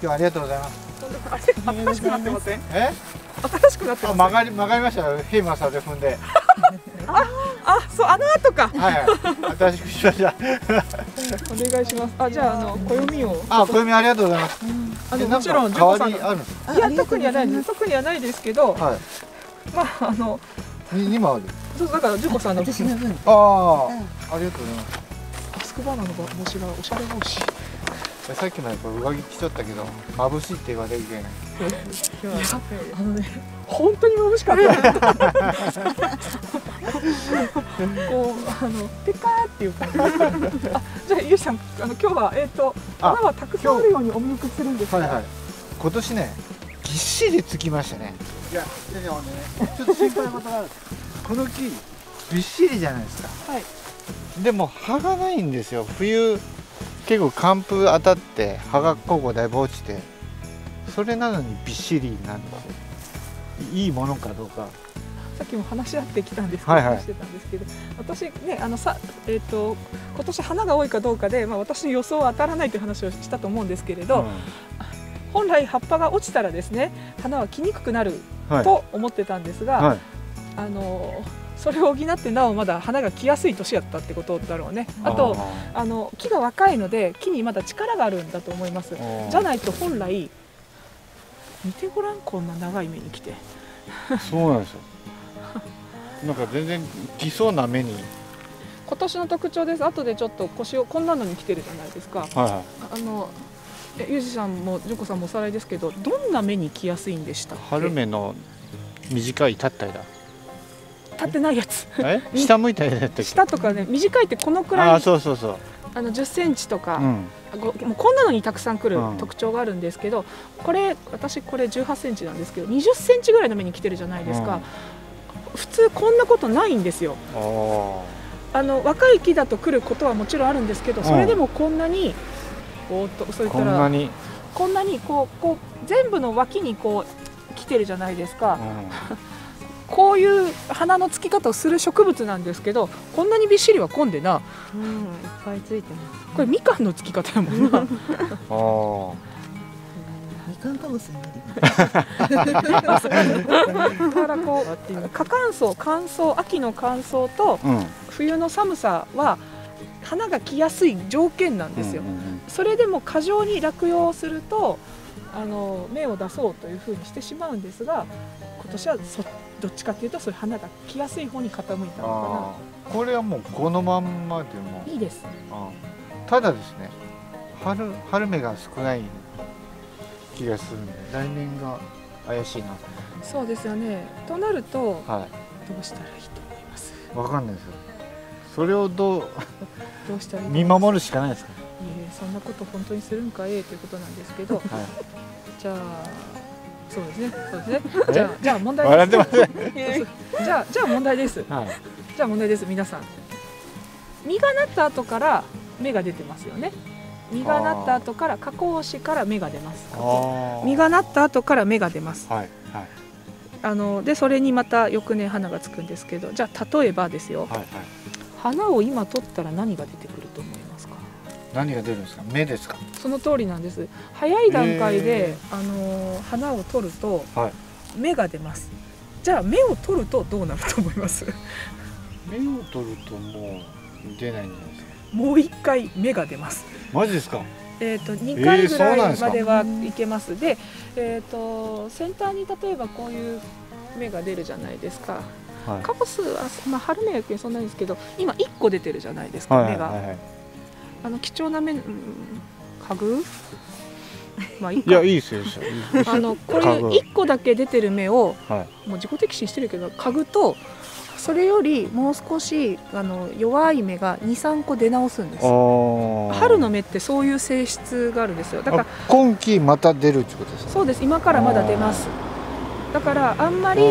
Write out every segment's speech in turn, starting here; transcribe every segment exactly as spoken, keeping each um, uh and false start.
今日はありがとうございます。新しくなってません？え？新しくなってます。曲がり曲がりましたよ。ヘイマーサーで踏んで。ああ、そう、あの後か。はい、新しくしました。お願いします。あ、じゃああの暦を。あ、暦ありがとうございます。あのもちろん代わりある？いや、特にはないです。特にはないですけど、まああのに今ある。そう、だからジュコさんの私の分。ああ、ありがとうございます。マスクバーナーの帽子がおしゃれ帽子。さっきまで上着着ちゃったけど、眩しいって言われるけどね。あのね、本当に眩しかった。こうあのペカーっていう感じ。じゃあゆうさん、あの今日はえっと花はたくさんあるようにお見送りするんですか。はいはい。今年ね、ぎっしりつきましたね。いや、でもね、ちょっと心配なことがある。この木びっしりじゃないですか。はい。でも葉がないんですよ。冬。結構寒風当たって葉がこうだいぶ落ちて、それなのにびっしりなんですよ。いいものかどうかさっきも話し合ってきたんですけど、はい、はい、話してたんですけど、私ね、あのさ、えーと、今年花が多いかどうかで、まあ、私の予想は当たらないという話をしたと思うんですけれど、うん、本来葉っぱが落ちたらですね、花は来にくくなると思ってたんですが、はいはい、あのーそれを補ってなおまだ花が来やすい年やったってことだろうね。あとあの木が若いので木にまだ力があるんだと思います。じゃないと本来、見てごらん、こんな長い目に来て。そうなんですよ。なんか全然来そうな目に。今年の特徴です。後でちょっと腰をこんなのに来てるじゃないですか。はいはい、あのユージさんもジョコさんもおさらいですけど、どんな目に来やすいんでしたっけ？春目の短いたったいだ。立ってないやつ。下向いたやつ。下とかね、短いってこのくらい。あ、そうそうそう。あのじゅっセンチとか、うん、もうこんなのにたくさん来る特徴があるんですけど、うん、これ私これじゅうはちセンチなんですけど、にじゅっセンチぐらいの目に来てるじゃないですか。うん、普通こんなことないんですよ。あの若い木だと来ることはもちろんあるんですけど、それでもこんなに、うん、おっとそういったらこんなにこんなにこうこう全部の脇にこう来てるじゃないですか。うんこういう花のつき方をする植物なんですけど、こんなにびっしりは混んでな。うん、いっぱいついてます。これみかんのつき方やもんな。ああ。みかんかもしれない。だからこう過乾燥、乾燥、秋の乾燥と冬の寒さは花が来やすい条件なんですよ。それでも過剰に落葉するとあの芽を出そうというふうにしてしまうんですが、今年はそっどっちかというとそういう花が来やすい方に傾いたのかな。これはもうこのまんまでもいいです。ただですね、春春芽が少ない気がするんで、来年が怪しいな。そうですよね。となると、はい、どうしたらいいと思います。わかんないですよ。それをどうどうしたらいい見守るしかないですか。いえ、そんなこと本当にするんかええということなんですけど、はい、じゃあ。そうですね。そうですね。じゃあじゃあ問題です。じゃあじゃあ問題です。はい、じゃあ問題です。皆さん、実がなった後から芽が出てますよね。実がなった後から加工枝から芽が出ます。実がなった後から芽が出ます。はいはい。あのでそれにまた翌年花がつくんですけど、じゃあ例えばですよ。はいはい。花を今取ったら何が出てくると思いますか。何が出るんですか。芽ですか。その通りなんです。早い段階で、えー、あの花を取ると、はい、芽が出ます。じゃあ芽を取るとどうなると思います。芽を取るともう出ないんじゃないですか。もう一回芽が出ます。マジですか。えっとにかいぐらいまではいけます。えー、で、えっ、ー、と先端に例えばこういう芽が出るじゃないですか。はい、カボスはまあ春芽はそんなんですけど、今一個出てるじゃないですか。芽が。はいはい、あの貴重な目、うん、家具。まあ、い, い, いや、いいですよ。あの、これ一個だけ出てる目を、はい、もう自己敵視してるけど、家具と。それより、もう少し、あの、弱い目が二三個出直すんです。春の目って、そういう性質があるんですよ。だから、今期また出るってことですか。そうです。今からまだ出ます。だから、あんまり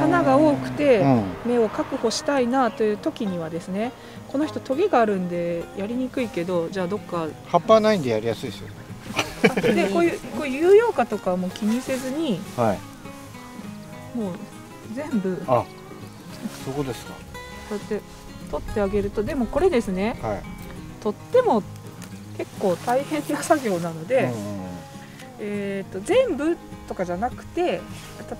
花が多くて、目を確保したいなという時にはですね。この人トゲがあるんでやりにくいけど、じゃあどっか葉っぱないんでやりやすいですよね。でこういうこういう有用化とかはもう気にせずに、はい、もう全部あそこですか。こうやって取ってあげると、でもこれですね、はい、取っても結構大変な作業なので、えー、と全部とかじゃなくて、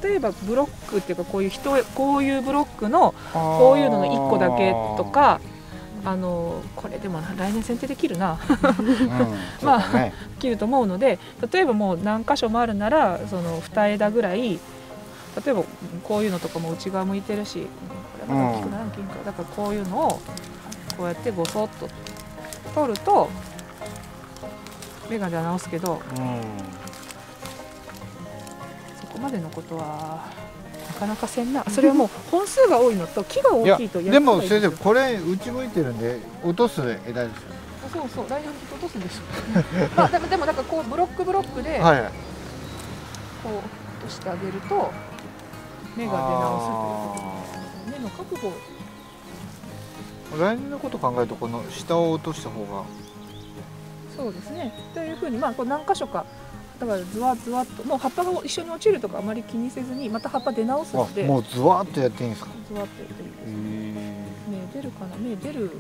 例えばブロックっていうか、こういう人こういうブロックのこういうののいっこだけとか、あのこれでも来年剪定できるな、うん、まあ、ね、切ると思うので、例えばもう何箇所もあるならそのに枝ぐらい、例えばこういうのとかも内側向いてるし、これまだ大きくならんけんか、だからこういうのをこうやってごそっと取ると眼鏡は直すけど、うん、そこまでのことはなかなかせんな。それはもう本数が多いのと木が大きいとやるのがいいですよ。でも先生、これ内向いてるんで落とす枝ですよね。そうそう、来年きっと落とすんですよ。まあでもでもなんかこうブロックブロックでこう落としてあげると眼鏡直すということです。目の確保。来年のこと考えると、この下を落とした方が。そうですね。というふうに、まあこう何箇所か、だからズワズワっと、もう葉っぱが一緒に落ちるとかあまり気にせずに、また葉っぱ出直すので。もうズワっとやっていいんですか。ズワっとやっていいです。ね、出るかな、ね、出る。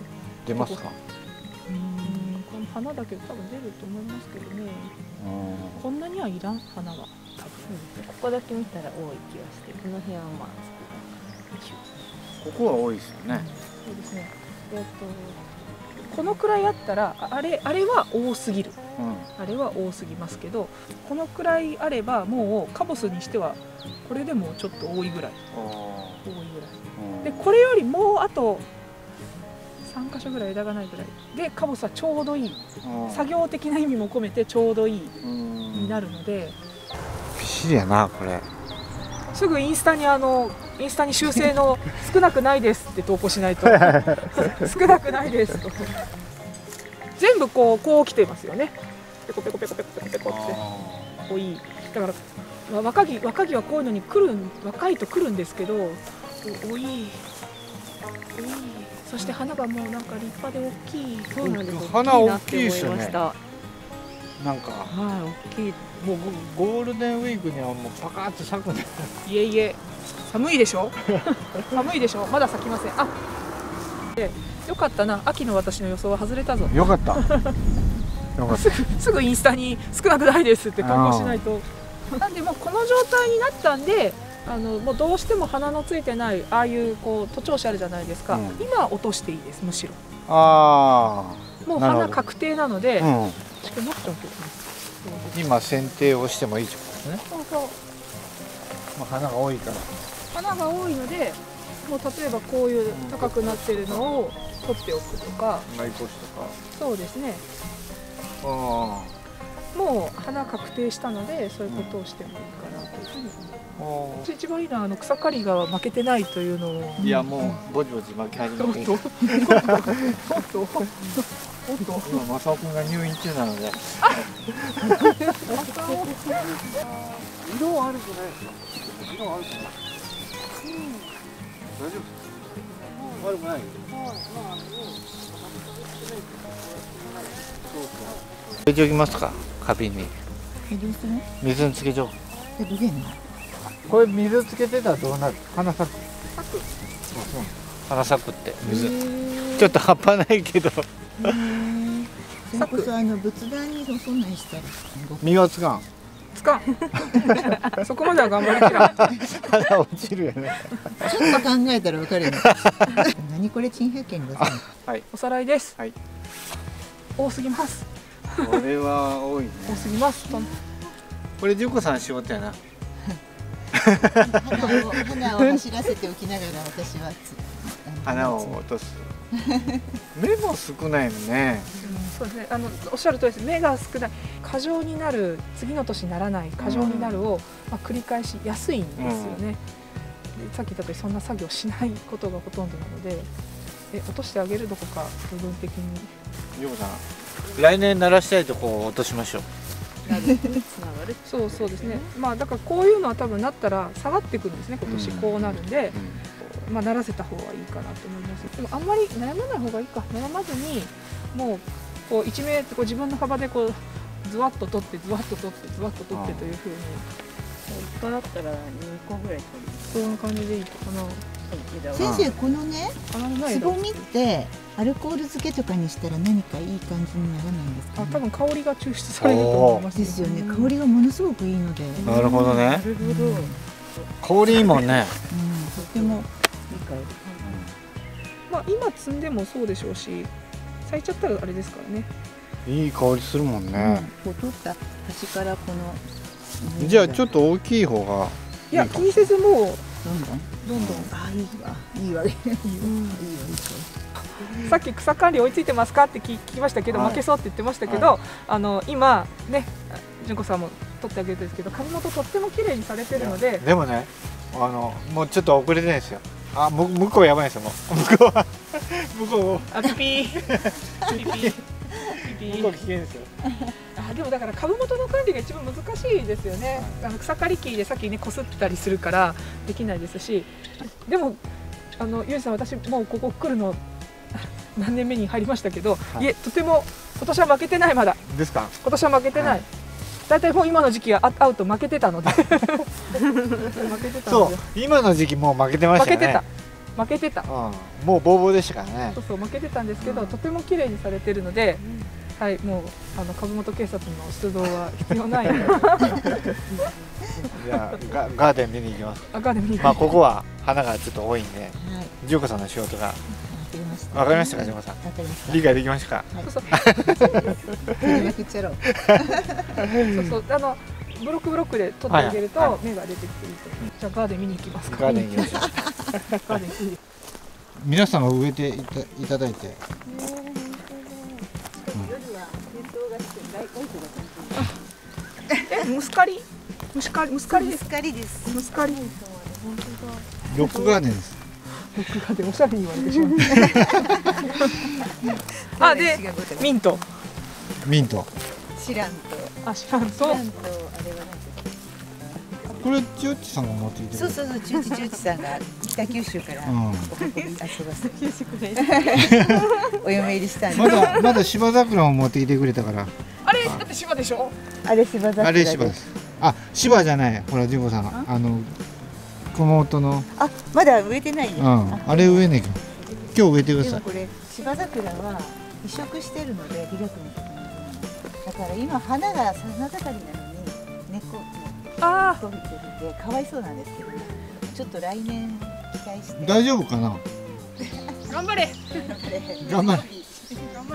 出ますか。うん、この花だけ多分出ると思いますけどね。こんなにはいらん花が。多分ここだけ見たら多い気がして、この部屋はまあ。ここは多いですよね。そうですね。えっと。このくらいあったら、あれあれは多すぎる、うん、あれは多すぎますけど、このくらいあればもうカボスにしてはこれでもちょっと多いぐらい、多いぐらいで、これよりもうあとさん箇所ぐらい枝がないぐらいでカボスはちょうどいい、作業的な意味も込めてちょうどいいになるので。びっしりやな、これ。すぐインスタにあのインスタに修正の少なくないですって投稿しないと少なくないですと全部こうこう来ていますよね。ペコペコペコペコペコペコって多い。だから、まあ、若木若木はこういうのに来る、若いと来るんですけど、多い多い。そして花がもうなんか立派で大きい。そうなんです、花大きいですよね。なんか、はい、大きい。もうゴールデンウィークにはもうパカッと咲くんです。いえいえ、寒いでしょ寒いでしょ、まだ咲きません。あ、でよかったな、秋の私の予想は外れたぞ。よかったよかったす, すぐインスタに少なくないですって投稿しないとなんでもうこの状態になったんで、あのもうどうしても花のついてないああいうこう徒長枝あるじゃないですか、うん、今落としていいです、むしろ。ああ、もう花確定なので、うん、今剪定をしてもいいってことですね。そうそう、まあ花が多いから、花が多いので、もう例えばこういう高くなってるのを取っておくとか、内骨とか。そうですね。ああ。もう花確定したので、そういうことをしてもいいかなというふうに。ああ。一番いいのはあの草刈りが負けてないというのを。いやもうぼちぼち負け始めて。本当。本当。今、マサオ君が入院中なので。色あるじゃないですか。色あるじゃないですか。大丈夫。悪くない。つけておきますか、花瓶に。水につけちゃおう。これ水つけてたらどうなる？花咲く。花咲くって水。ちょっと葉っぱないけど。さくさあの仏壇にそんなにしたら身はつかんつかんそこまでは頑張りきらん。肌落ちるよね。ちょっと考えたらわかるよね。何これ珍百景ですね。はい、おさらいです。はい、多すぎます。これは多いね。多すぎます。これジュコさん仕事やな。花を花を走らせておきながら私は花を落とす。目も少ないのね。そうですね。あのおっしゃる通りです。目が少ない。過剰になる、次の年ならない、過剰になるを、まあ、繰り返しやすいんですよね。うん、さっき言った通りそんな作業しないことがほとんどなので、え落としてあげるどこか部分的に。ジョコさん、来年鳴らしたいとこを落としましょう。そうそうですね。まあだからこういうのは多分なったら下がってくるんですね。今年こうなるんで。うんうん、まあ慣らせた方がいいかなと思います。でもあんまり悩まない方がいいか。悩まずにもうこういちメートルこう自分の幅でこうズワッと取ってズワッと取ってズワッと取ってというふうに。いっこだったらにこぐらい取る。そんな感じでいいかな。先生このね、つぼみってアルコール漬けとかにしたら何かいい感じにならないんですか、ね、あ、多分香りが抽出されると思います、ね、ですよね。香りがものすごくいいので。なるほどね。香りいいもんね。うん、とてもいい香り。まあ今摘んでもそうでしょうし、咲いちゃったらあれですからね。いい香りするもんね。うん、こう取った端からこの。じゃあちょっと大きい方が。いや、気にせずもう。どんどん。どんどん、あ、いいわ、いいわ、いいわ、いいわ、さっき草管理追いついてますかって聞きましたけど、負けそうって言ってましたけど、あの今ね、純子さんも取ってあげるんですけど、株元とっても綺麗にされてるので。でもね、あのもうちょっと遅れてないですよ。あ、もう向こうやばいですよ。もう向こうは向こう。あ、ピピー。向こう危険ですよ。あ、でもだから株元の管理が一番難しいですよね。あの草刈り機でさっきねこすったりするからできないですし、でもあのゆうじさん、私もうここ来るの何年目に入りましたけど、はい、いえ、とても今年は負けてない。まだですか？今年は負けてない。はい、だいたいもう今の時期は会うと負けてたのでそう今の時期もう負けてましたよね。負けてた。負けてた、うん、もうボーボーでしたからね。そうそう負けてたんですけど、うん、とても綺麗にされてるので、うん、はい、もうあの株元警察の出動は必要ないのでじゃあガ、ガーデン見に行きます。あ、ガーデン見に行きます。まあここは花がちょっと多いんで、純子さんの仕事が。わかりましたか、純子さん。理解できましたか。そうそう、あのブロックブロックで取ってあげると芽が出てきていいと。じゃあガーデン見に行きますか。ガーデン行きましょう。ガーデンいい。皆さんが植えていたいただいて。え、ムスカリ？ムスカリ、ムスカリです。ムスカリです。ムスカリ。ロックガーデンです。おしゃれに言われてしまうあ、で、ミントミントシラント、あ、シラント、あれは何ですか？これ、ちゅうちさんが持ってきてる。そうそうそう、ちゅうちちゅうちさんが北九州からお嫁入りしたんで、まだ、まだ芝桜を持ってきてくれたから。あれ、だって芝でしょ。あれ芝桜です。あ、芝じゃない、ほら、純子さん、あの熊本の。あ、まだ植えてない。うん、あれ植えないけど。今日植えてください。これ、芝桜は移植してるので、開く。だから、今花が花盛りなのに、根っこ。ああ、伸びてるんで、かわいそうなんですけど、ね。ちょっと来年期待して。大丈夫かな。頑張れ。頑張れ。頑張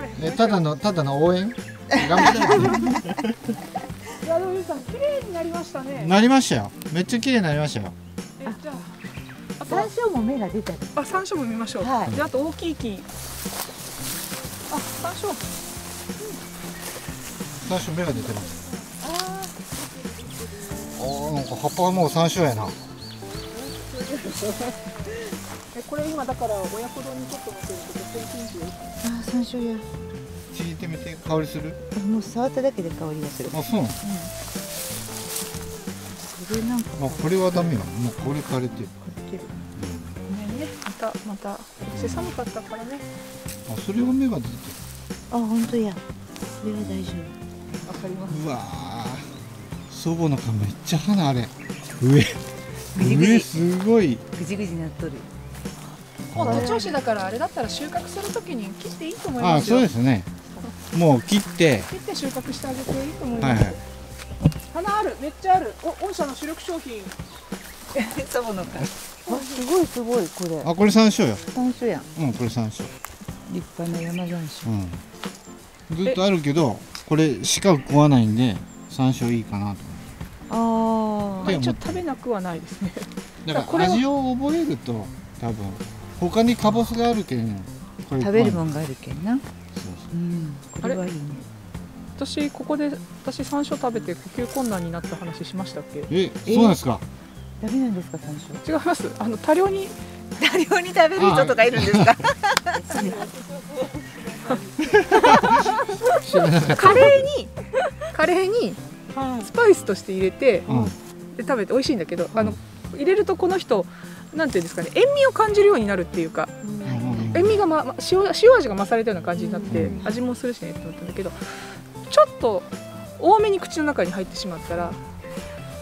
れ。ね、ただの、ただの応援。頑張れ。いや、でも、ゆうさん、綺麗になりましたね。なりましたよ。めっちゃ綺麗になりましたよ。じゃあ、山椒も芽が出たり。あ、山椒も見ましょう。はい。で、あと大きい木。あ、山椒。山椒芽が出てます。ああ、なんか葉っぱはもう山椒やな。え、これ今だから親子丼にちょっと乗せると絶対禁止。ああ、山椒や。聞いてみて、香りする？もう触っただけで香りがする。あ、そうなの。うん。まあこれはダメよ。もうこれ枯れてる。枯れてる。うん。ね、またまた。せ寒かったからね。あ、それは芽が出てる。あ、本当や。それは大丈夫。わかります。うわあ。祖母の顔めっちゃ花あれ。上。上すごい。ぐじぐじなっとる。もう徒長枝だからあれだったら収穫するときに切っていいと思いますよ。あ、そうですね。もう切って。切って収穫してあげていいと思います。はい。花ある、めっちゃある。お、御社の主力商品。サボのか。あ、すごいすごい、これ。あ、これ山椒や。山椒や。うん、これ山椒。立派な山山椒。うん。ずっとあるけど、これしか食わないんで、山椒いいかなと思う。ああ。一応食べなくはないですね。だから味を覚えると、多分。他にカボスがあるけん。食べるもんがあるけんな。そうそう。うん。これはいいね。私ここで私山椒食べて呼吸困難になった話しましたっけ？え、そうなんですか？ダメなんですか山椒？違います。あの多量に多量に食べる人とかいるんですか？カレーにカレーにスパイスとして入れて、うん、で食べて美味しいんだけど、うん、あの入れるとこの人なんていうんですかね、塩味を感じるようになるっていうか。うん、塩味がま塩塩味が増されたような感じになって、うん、味もするしねって思ったんだけど。ちょっと多めに口の中に入ってしまったら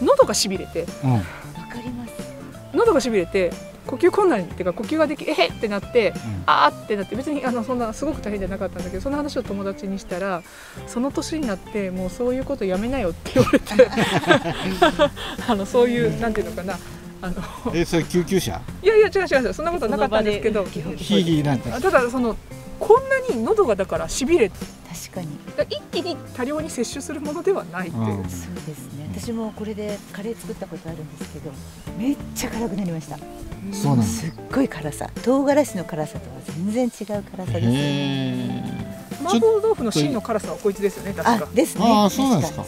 喉がしびれて、うん、喉がしびれて、呼吸困難っていうか呼吸ができえへってなって、うん、あーってなって、別にあのそんなすごく大変じゃなかったんだけど、その話を友達にしたら、その年になってもうそういうことやめなよって言われてあのそういう、うん、なんていうのかな、あのえそれ救急車？いやいや違う違う、そんなことはなかったんですけど、ヒーヒーなんです。ただそのこんなに喉がだからしびれ、確かに一気に多量に摂取するものではないっていう。そうですね。私もこれでカレー作ったことあるんですけど、めっちゃ辛くなりました。そうなんです。すっごい辛さ、唐辛子の辛さとは全然違う辛さですね。麻婆豆腐の芯の辛さはこいつですよね、確か。あ、ですね。ああ、そうなんですか。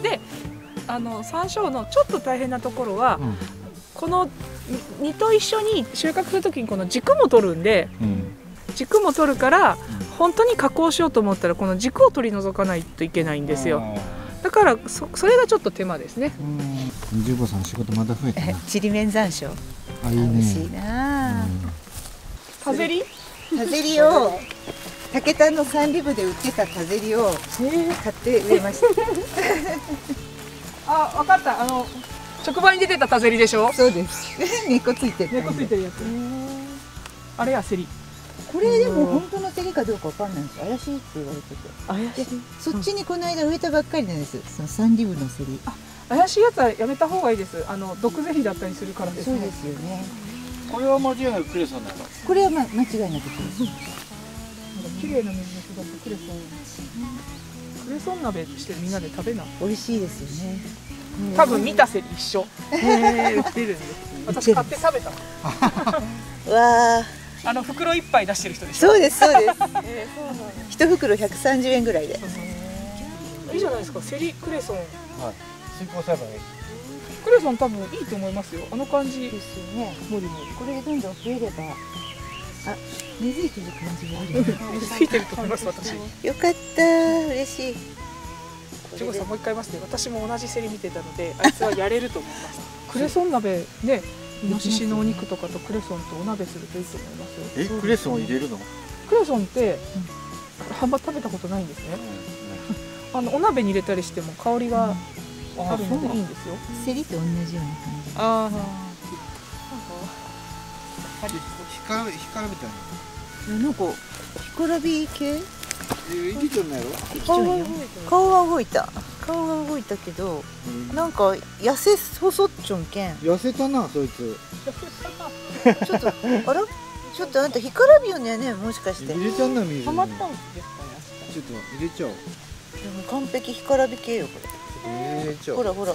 で、あの山椒のちょっと大変なところは、うん、この実と一緒に収穫するときにこの軸も取るんで。うん、軸も取るから本当に加工しようと思ったらこの軸を取り除かないといけないんですよ。だから そ, それがちょっと手間ですね。十五さん仕事また増えたな。ちりめん山椒。あ、いいね。美味しいな。かぜり？かぜりを竹田の三里部で売ってたかぜりを買って植えました。あ、わかった。あの職場に出てたかぜりでしょ？そうです。根っこついてる。根っこついてるやつ。あれはセリ。これでも本当のセリかどうかわかんないんです。怪しいって言われてて、怪しい、そっちにこの間植えたばっかりなんです。そのサンリブのセリ。あ、怪しいやつはやめた方がいいです。あの毒ゼリーだったりするからですね。そうですよね。これは間違いなくクレソンなの。これは、ま、間違いなくクレソン。綺麗な水に育ったクレソン。クレソン鍋してみんなで食べな。美味しいですよね。多分見たセリ一緒。へー、売ってるんです。私買って食べたわー。あの袋一杯出してる人でしょ。そうですそうです。一袋百三十円ぐらいで。いいじゃないですか。セリクレソン。はい。水耕栽培。クレソン多分いいと思いますよ。あの感じですよね。モリモリ。これでどんどん増えれば。あ、根付いてる感じがある。根付いてると思います私。よかった嬉しい。ジョコさんもう一回言いますね。私も同じセリ見てたので、あいつはやれると思います。クレソン鍋ね。イノシシのお肉とかとクレソンとお鍋するといいと思いますよ。え、クレソン入れるの？クレソンって、あんま食べたことないんですね。あのお鍋に入れたりしても香りがあるのでいいんですよ。セリと同じような感じ。ああ。ひからび、ひからびたいな。なんかひからび系？え、生きてんのやろ？顔は動いた。顔が動いたけど、なんか痩せ細っちょんけん。痩せたなそいつ。ちょっとあら、ちょっとあんた干からびよねね、もしかして。入れちゃうなみ。ハマったんですかね。ちょっと入れちゃおう。でも完璧干からび系よこれ。入れちゃおう。ほらほら。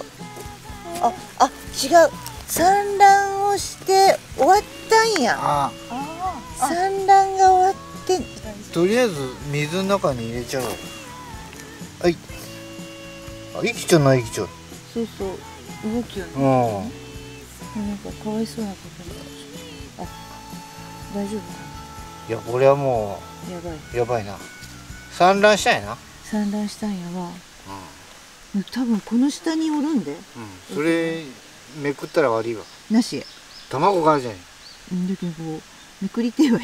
ああ違う。産卵をして終わったんや。ああ。産卵が終わって。とりあえず水の中に入れちゃおう。はい。生きちゃうな、生きちゃう。そうそう、動きよね。なんかかわいそうなことに。あ、大丈夫かな。いや、これはもうやばい。やばいな。産卵したんやな。産卵したんやわ。うん。多分この下におるんで。うん。それめくったら悪いわ。なし。卵があるじゃない。うん、だけどめくりてえわ。